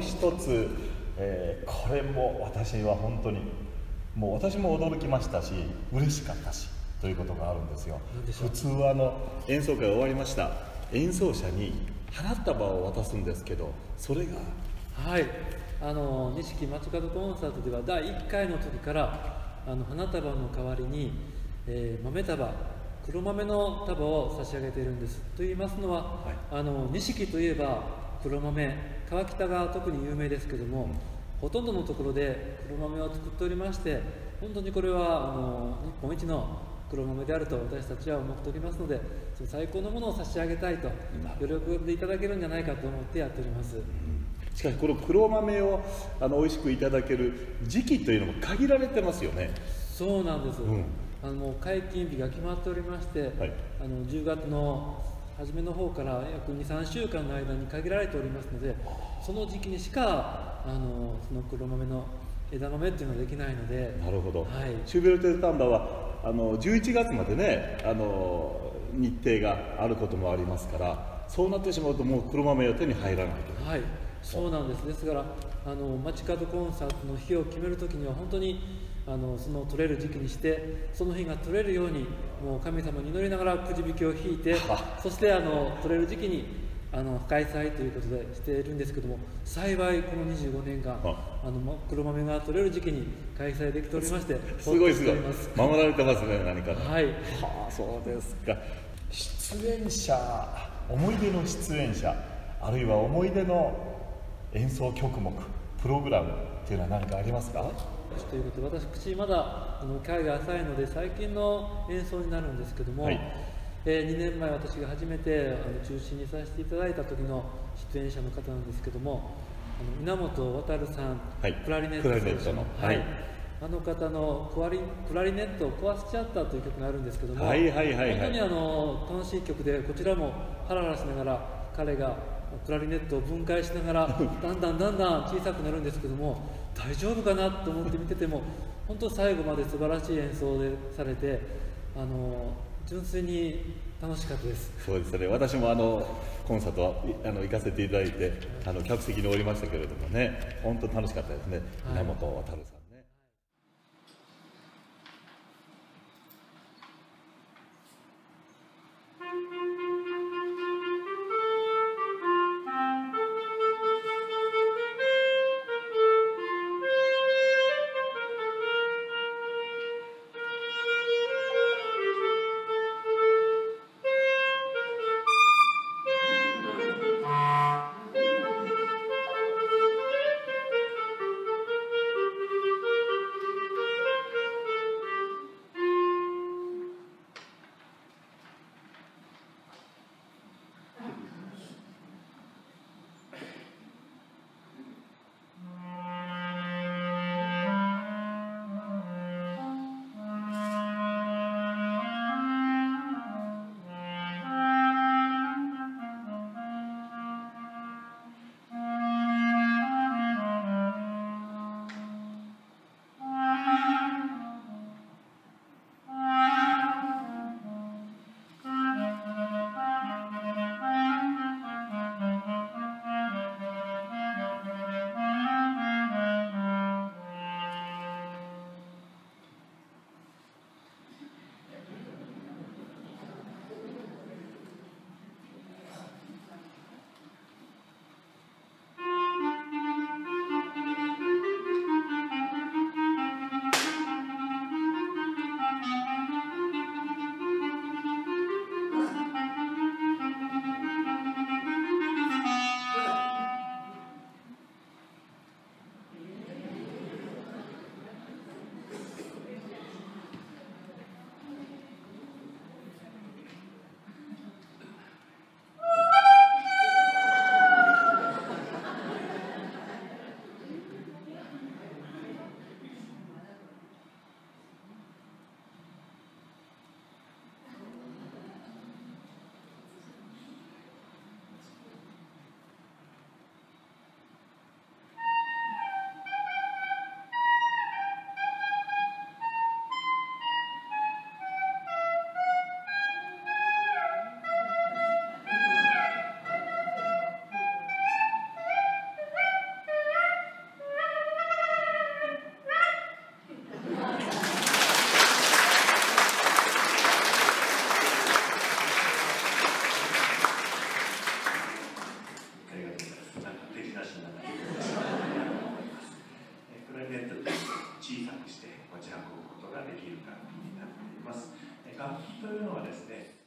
う一つ、これも私は本当にもう私も驚きましたし嬉しかったしということがあるんですよ。普通は演奏会終わりました、演奏者に花束を渡すんですけど、それがはい錦街角コンサートでは第1回の時から花束の代わりに、豆束、黒豆の束を差し上げているんです。と言いますのは、はい、錦といえば黒豆、川北が特に有名ですけども、ほとんどのところで黒豆を作っておりまして、本当にこれは日本一の黒豆であると私たちは思っておりますので、その最高のものを差し上げたいと喜んでいただけるんじゃないかと思ってやっております、うん、しかしこの黒豆を美味しくいただける時期というのも限られてますよね。そうなんです、うん、解禁日が決まっておりまして、はい、10月の初めの方から約2、3週間の間に限られておりますので、その時期にしかその黒豆の枝豆っていうのはできないので。なるほど、はい、シューベルテ・丹波は11月までね日程があることもありますから、そうなってしまうともう黒豆は手に入らないという。はい、そうなんです。ですから街角コンサートの日を決めるときには本当にその取れる時期にして、その日が取れるようにもう神様に祈りながらくじ引きを引いてそして取れる時期に開催ということでしているんですけども、幸いこの25年間黒豆が取れる時期に開催できておりまして、すごいすごい守られてますね何かね。はい、はあ、そうですか。出演者、思い出の出演者、あるいは思い出の演奏曲目、プログラムっていうのは何かありますか？ということで、私まだ会が浅いので最近の演奏になるんですけども、はい、2年前私が初めて中心にさせていただいた時の出演者の方なんですけども、稲本渉さん、はい、クラリネットの、はい、方のクラリネットを壊しちゃったという曲があるんですけども、本当に楽しい曲で、こちらもハラハラしながら彼がクラリネットを分解しながらだんだん小さくなるんですけども、大丈夫かなと思って見てても本当最後まで素晴らしい演奏でされて純粋に楽しかったです。そうですね、私もコンサートは行かせていただいて客席におりましたけれどもね、本当に楽しかったですね、はい、稲本渉さんね。のはですね、